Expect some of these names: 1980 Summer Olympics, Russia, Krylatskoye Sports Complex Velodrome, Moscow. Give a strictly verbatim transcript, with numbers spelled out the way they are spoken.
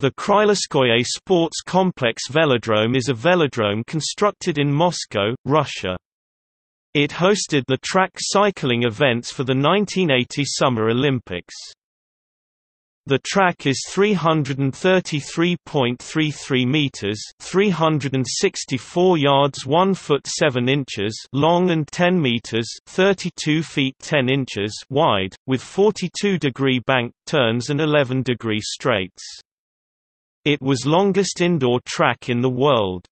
The Krylatskoye Sports Complex Velodrome is a velodrome constructed in Moscow, Russia. It hosted the track cycling events for the nineteen eighty Summer Olympics. The track is three hundred thirty-three point three three meters, three hundred sixty-four yards, one foot seven inches long and ten meters, thirty-two feet ten inches wide, with forty-two degree bank turns and eleven degree straights. It was longest indoor track in the world.